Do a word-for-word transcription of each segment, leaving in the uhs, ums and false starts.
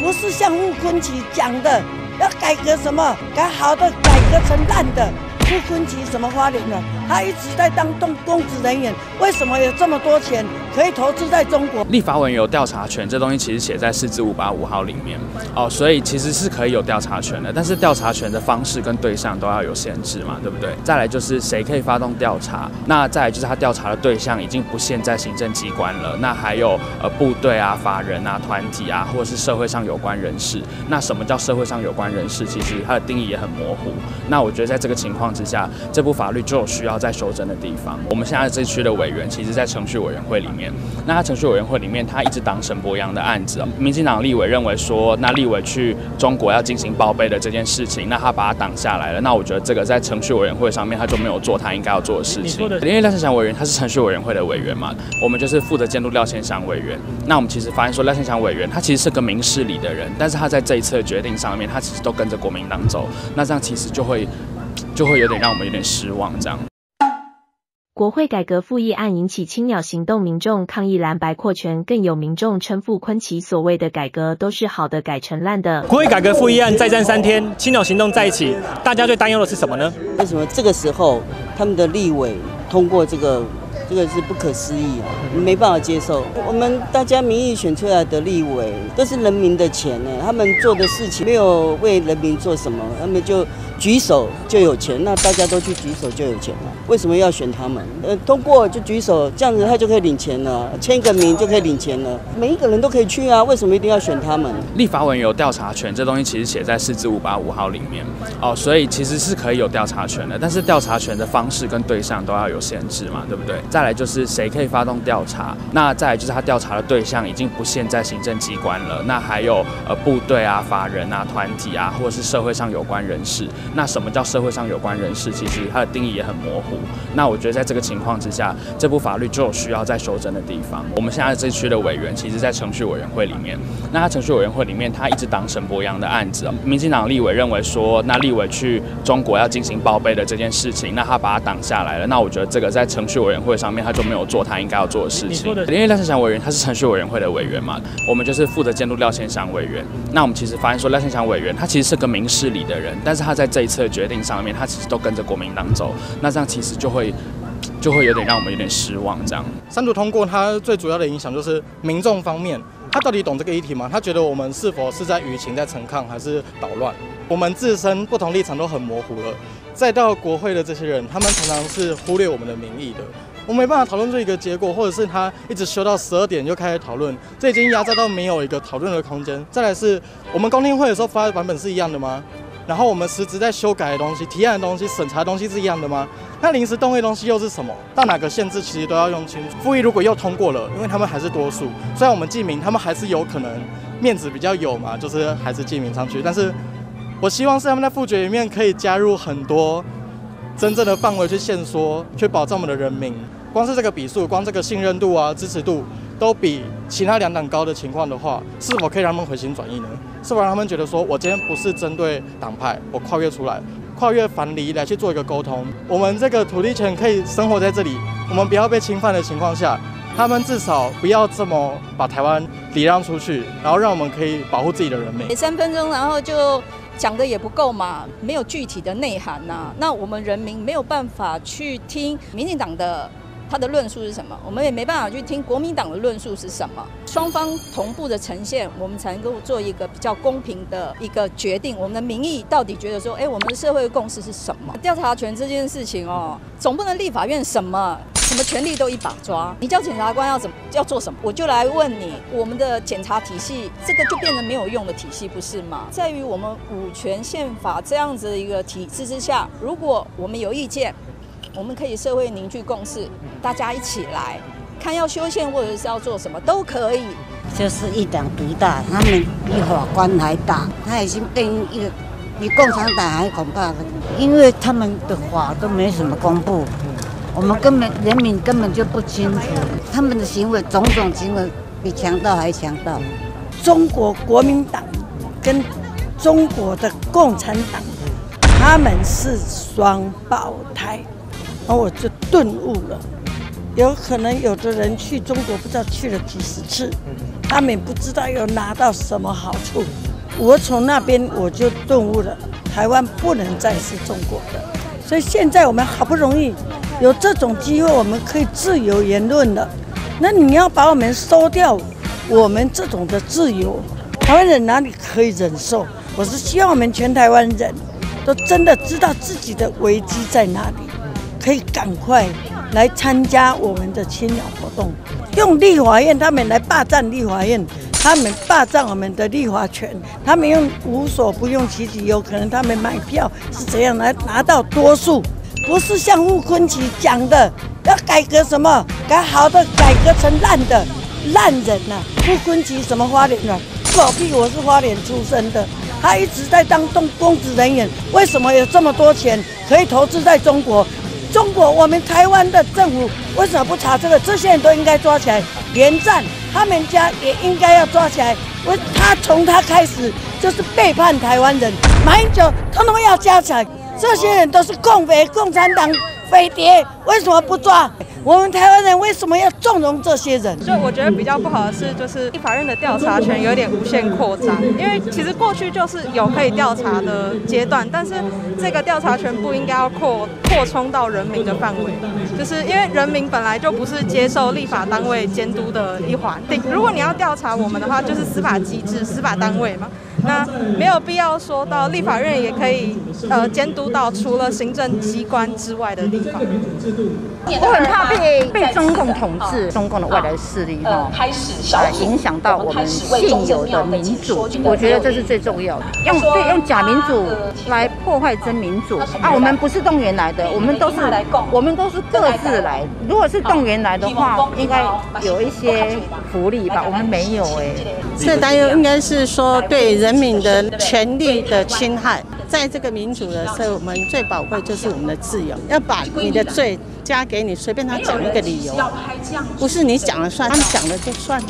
不是像傅崐萁讲的要改革什么，改好的改革成烂的。傅崐萁什么花莲人，他一直在当动公职人员，为什么有这么多钱可以投资在中国？立法委员有调查权，这东西其实写在释字五八五号里面哦，所以其实是可以有调查权的，但是调查权的方式跟对象都要有限制嘛，对不对？再来就是谁可以发动调查，那再来就是他调查的对象已经不限在行政机关了，那还有呃部队啊、法人啊、团体啊，或者是社会上有关人士。那什么叫社会上有关人士？其实它的定义也很模糊。那我觉得在这个情况之下，这部法律就有需要再修正的地方。我们现在这区的委员，其实在程序委员会里面，那他程序委员会里面，他一直挡沈伯洋的案子。民进党立委认为说，那立委去中国要进行报备的这件事情，那他把他挡下来了。那我觉得这个在程序委员会上面，他就没有做他应该要做的事情。因为廖倩祥委员他是程序委员会的委员嘛，我们就是负责监督廖倩祥委员。那我们其实发现说，廖倩祥委员他其实是个明事理的人，但是他在这一次的决定上面，他其实都跟着国民党走。那这样其实就会。就会有点让我们有点失望，这样。国会改革复议案引起青鸟行动民众抗议蓝白扩权，更有民众称傅崐萁所谓的改革都是好的改成烂的。国会改革复议案再战三天，青鸟行动在一起，大家最担忧的是什么呢？为什么这个时候他们的立委通过这个，这个是不可思议啊，没办法接受。我们大家民意选出来的立委都是人民的钱呢，他们做的事情没有为人民做什么，他们就。举手就有钱，那大家都去举手就有钱了。为什么要选他们？呃，通过就举手，这样子他就可以领钱了，签个名就可以领钱了。每一个人都可以去啊，为什么一定要选他们？立法委员有调查权，这东西其实写在释字五八五号里面哦，所以其实是可以有调查权的，但是调查权的方式跟对象都要有限制嘛，对不对？再来就是谁可以发动调查，那再来就是他调查的对象已经不限在行政机关了，那还有呃部队啊、法人啊、团体啊，或者是社会上有关人士。那什么叫社会上有关人士？其实它的定义也很模糊。那我觉得在这个情况之下，这部法律就有需要再修正的地方。我们现在这区的委员，其实在程序委员会里面，那他程序委员会里面，他一直挡沈伯洋的案子。民进党立委认为说，那立委去中国要进行报备的这件事情，那他把他挡下来了。那我觉得这个在程序委员会上面，他就没有做他应该要做的事情。因为廖倩祥委员他是程序委员会的委员嘛，我们就是负责监督廖倩祥委员。那我们其实发现说，廖倩祥委员他其实是个明事理的人，但是他在这一次的决定上面，他其实都跟着国民党走，那这样其实就会就会有点让我们有点失望。这样三读通过，它最主要的影响就是民众方面，他到底懂这个议题吗？他觉得我们是否是在舆情在陈抗还是捣乱？我们自身不同立场都很模糊了，再到国会的这些人，他们常常是忽略我们的民意的。我没办法讨论出一个结果，或者是他一直修到十二点就开始讨论，这已经压榨到没有一个讨论的空间。再来是我们公听会的时候发的版本是一样的吗？然后我们实质在修改的东西、提案的东西、审查的东西是一样的吗？那临时动议的东西又是什么？到哪个限制其实都要用清楚。复议如果又通过了，因为他们还是多数，虽然我们记名，他们还是有可能面子比较有嘛，就是还是记名上去。但是我希望是他们在复决里面可以加入很多真正的范围去限缩，去保障我们的人民。光是这个比数，光这个信任度啊、支持度，都比其他两党高的情况的话，是否可以让他们回心转意呢？是否让他们觉得说，我今天不是针对党派，我跨越出来，跨越藩篱来去做一个沟通？我们这个土地权可以生活在这里，我们不要被侵犯的情况下，他们至少不要这么把台湾礼让出去，然后让我们可以保护自己的人民。三分钟，然后就讲的也不够嘛，没有具体的内涵呐、啊。那我们人民没有办法去听民进党的。他的论述是什么？我们也没办法去听国民党的论述是什么。双方同步的呈现，我们才能够做一个比较公平的一个决定。我们的民意到底觉得说，哎、欸，我们的社会共识是什么？调查权这件事情哦，总不能立法院什么什么权力都一把抓。你叫检察官要怎么要做什么？我就来问你，我们的检察体系这个就变成没有用的体系，不是吗？在于我们五权宪法这样子的一个体制之下，如果我们有意见。我们可以社会凝聚共识，大家一起来看要修宪或者是要做什么都可以。就是一党独大，他们比法官还大，他已经变一个比共产党还恐怕了，因为他们的法都没什么公布，我们根本人民根本就不清楚他们的行为，种种行为比强盗还强盗。中国国民党跟中国的共产党，他们是双胞胎。然后我就顿悟了，有可能有的人去中国不知道去了几十次，他们不知道有拿到什么好处。我从那边我就顿悟了，台湾不能再是中国的。所以现在我们好不容易有这种机会，我们可以自由言论了。那你要把我们收掉，我们这种的自由，台湾人哪里可以忍受？我是希望我们全台湾人都真的知道自己的危机在哪里，可以赶快来参加我们的青鸟活动，用立法院他们来霸占立法院，他们霸占我们的立法权，他们用无所不用其极，有可能他们买票是怎样来拿到多数，不是像傅崐萁讲的要改革什么，把好的改革成烂的，烂人呐、啊！傅崐萁什么花莲人、啊？狗屁！我是花莲出生的，他一直在当公公职人员，为什么有这么多钱可以投资在中国？中国，我们台湾的政府为什么不查这个？这些人都应该抓起来，连战他们家也应该要抓起来。我他从他开始就是背叛台湾人，马英九通通要加起来，这些人都是共匪、共产党匪谍，为什么不抓？我们台湾人为什么要纵容这些人？所以我觉得比较不好的是，就是立法院的调查权有点无限扩张，因为其实过去就是有可以调查的阶段，但是这个调查权不应该要扩扩充到人民的范围，就是因为人民本来就不是接受立法单位监督的一环。如果你要调查我们的话，就是司法机制、司法单位嘛。那没有必要说到立法院也可以呃监督到除了行政机关之外的地方。我很怕被被中共统治、中共的外来势力哈，呃影响到我们现有的民主。我觉得这是最重要的，用对用假民主来破坏真民主啊！我们不是动员来的，我们都是我们都是各自来。如果是动员来的话，应该有一些福利吧？我们没有哎、欸。这担忧应该是说对人。人民的权利的侵害，在这个民主的时候，我们最宝贵就是我们的自由。要把你的罪加给你，随便他讲一个理由，不是你讲了算，他们讲了就算了。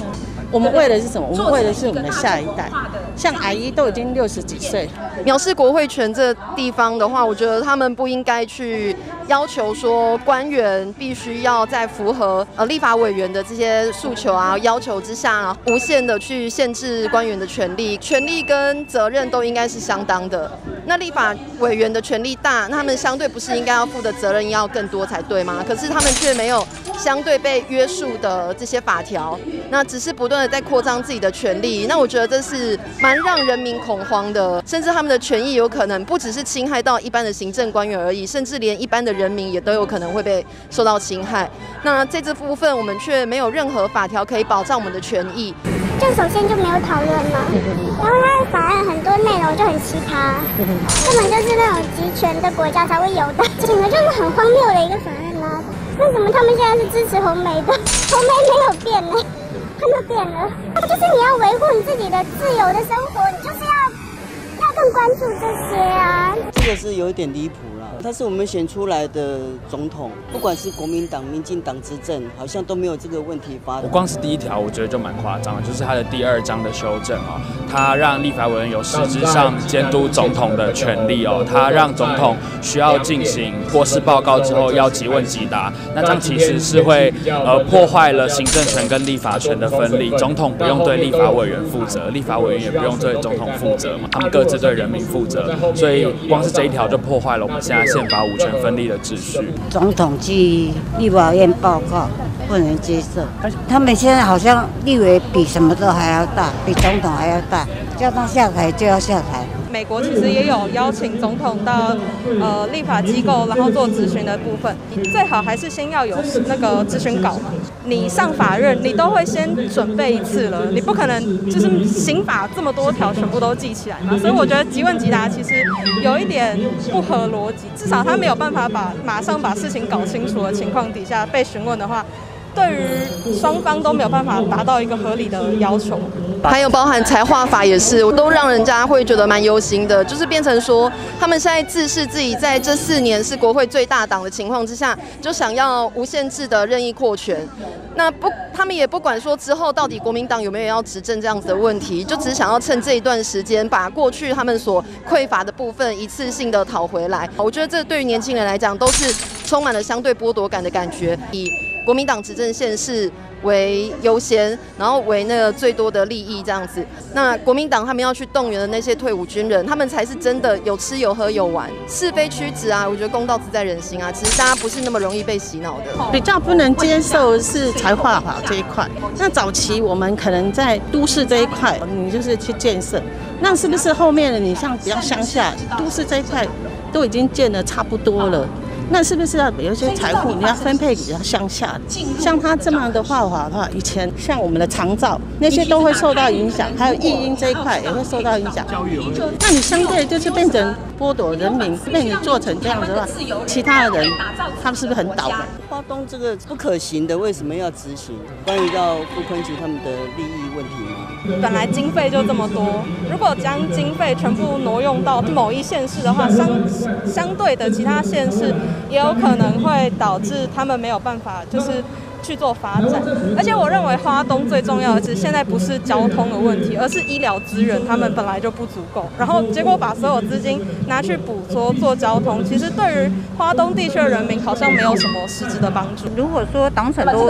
我们为的是什么？我们为的是我们的下一代。像阿姨都已经六十几岁，藐视国会权这地方的话，我觉得他们不应该去要求说官员必须要在符合呃立法委员的这些诉求啊要求之下、啊，无限的去限制官员的权利，权利。跟责任都应该是相当的。那立法委员的权力大，那他们相对不是应该要负的责任要更多才对吗？可是他们却没有相对被约束的这些法条，那只是不断的在扩张自己的权利。那我觉得这是蛮让人民恐慌的，甚至他们的权益有可能不只是侵害到一般的行政官员而已，甚至连一般的人民也都有可能会被受到侵害。那在这部分我们却没有任何法条可以保障我们的权益。就首先就没有讨论嘛，然后它的法案很多内容就很奇葩，根本就是那种集权的国家才会有的，整个就是很荒谬的一个法案啦、啊。为什么他们现在是支持红梅的？红梅没有变呢，他们变了。就是你要维护你自己的自由的生活，你就是要要更关注这些啊。这个是有一点离谱啦，他是我们选出来的总统，不管是国民党、民进党执政，好像都没有这个问题发生。我光是第一条，我觉得就蛮夸张的，就是他的第二章的修正啊、哦，他让立法委员有实质上监督总统的权利哦，他让总统需要进行国事报告之后要即问即答，那这样其实是会呃破坏了行政权跟立法权的分离，总统不用对立法委员负责，立法委员也不用对总统负责嘛，他们各自对人民负责，所以光是这一条就破坏了我们现在宪法五权分立的秩序。总统去立法院报告不能接受，他们现在好像立委比什么都还要大，比总统还要大，叫他下台就要下台。美国其实也有邀请总统到呃立法机构，然后做咨询的部分，最好还是先要有那个咨询稿嘛。你上法院，你都会先准备一次了，你不可能就是刑法这么多条全部都记起来嘛。所以我觉得即问即答其实有一点不合逻辑，至少他没有办法把马上把事情搞清楚的情况底下被询问的话。对于双方都没有办法达到一个合理的要求，还有包含财划法也是，都让人家会觉得蛮忧心的。就是变成说，他们现在自恃自己在这四年是国会最大党的情况之下，就想要无限制的任意扩权。那不，他们也不管说之后到底国民党有没有要执政这样子的问题，就只想要趁这一段时间把过去他们所匮乏的部分一次性的讨回来。我觉得这对于年轻人来讲都是充满了相对剥夺感的感觉。以国民党执政县市为优先，然后为那个最多的利益这样子。那国民党他们要去动员的那些退伍军人，他们才是真的有吃有喝有玩，是非曲直啊！我觉得公道自在人心啊，其实大家不是那么容易被洗脑的。比较不能接受是财划法这一块。那早期我们可能在都市这一块，你就是去建设，那是不是后面的你像比较乡下，都市这一块都已经建得差不多了？ 那是不是要有一些财富你要分配给乡下的？像他这么的话的话，以前像我们的长照那些都会受到影响，还有育婴这一块也会受到影响。那你相对就是变成剥夺人民，被你做成这样子的话，其他的人他们是不是很倒霉？花东这个不可行的，为什么要执行？关于到傅崐萁他们的利益问题吗？本来经费就这么多，如果将经费全部挪用到某一县市的话，相相对的其他县市。 也有可能会导致他们没有办法，就是去做发展。而且我认为花东最重要的是，现在不是交通的问题，而是医疗资源他们本来就不足够，然后结果把所有资金拿去捕捉做交通，其实对于花东地区的人民好像没有什么实质的帮助。如果说党产都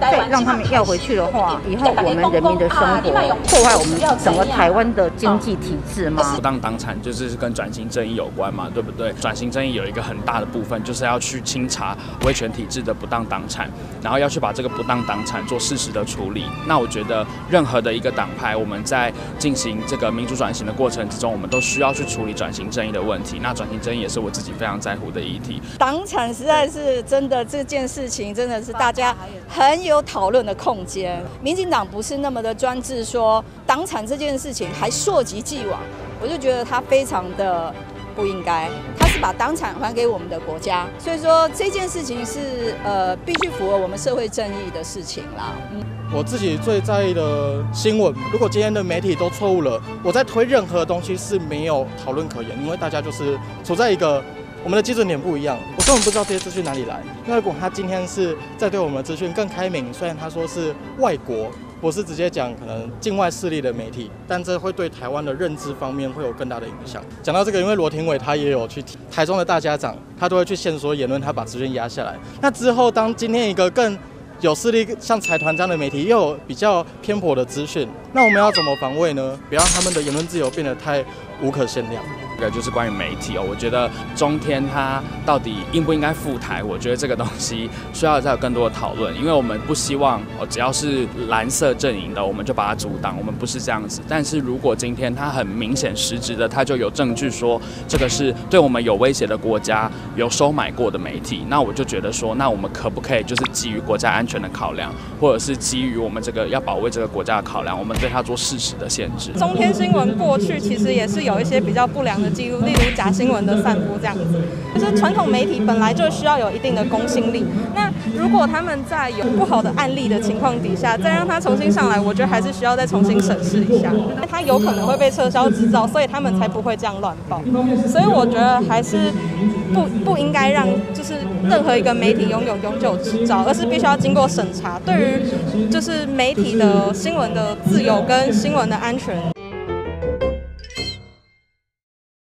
再让他们要回去的话，以后我们人民的生活破坏我们整个台湾的经济体制吗？不当党产就是跟转型正义有关嘛，对不对？转型正义有一个很大的部分就是要去清查威权体制的不当党产，然后要。 要去把这个不当党产做适时的处理。那我觉得，任何的一个党派，我们在进行这个民主转型的过程之中，我们都需要去处理转型正义的问题。那转型正义也是我自己非常在乎的议题。党产实在是真的这件事情，真的是大家很有讨论的空间。民进党不是那么的专制说，说党产这件事情还溯及既往，我就觉得他非常的。 不应该，他是把党产还给我们的国家，所以说这件事情是呃必须符合我们社会正义的事情啦。嗯，我自己最在意的新闻，如果今天的媒体都错误了，我在推任何东西是没有讨论可言，因为大家就是处在一个我们的基准点不一样，我根本不知道这些资讯哪里来。那如果他今天是在对我们的资讯更开明，虽然他说是外国。 不是直接讲可能境外势力的媒体，但这会对台湾的认知方面会有更大的影响。讲到这个，因为罗廷伟他也有去台中的大家长，他都会去限缩言论，他把资讯压下来。那之后，当今天一个更有势力像财团这样的媒体，又有比较偏颇的资讯，那我们要怎么防卫呢？不要让他们的言论自由变得太无可限量。 这个就是关于媒体哦，我觉得中天它到底应不应该赴台，我觉得这个东西需要再有更多的讨论，因为我们不希望哦，只要是蓝色阵营的，我们就把它阻挡，我们不是这样子。但是如果今天它很明显实质的，它就有证据说这个是对我们有威胁的国家有收买过的媒体，那我就觉得说，那我们可不可以就是基于国家安全的考量，或者是基于我们这个要保卫这个国家的考量，我们对它做事实的限制？中天新闻过去其实也是有一些比较不良的。 记录，例如假新闻的散布这样子，就是传统媒体本来就需要有一定的公信力。那如果他们在有不好的案例的情况底下，再让他重新上来，我觉得还是需要再重新审视一下。他有可能会被撤销执照，所以他们才不会这样乱报。所以我觉得还是不不应该让就是任何一个媒体拥有永久执照，而是必须要经过审查。对于就是媒体的新闻的自由跟新闻的安全。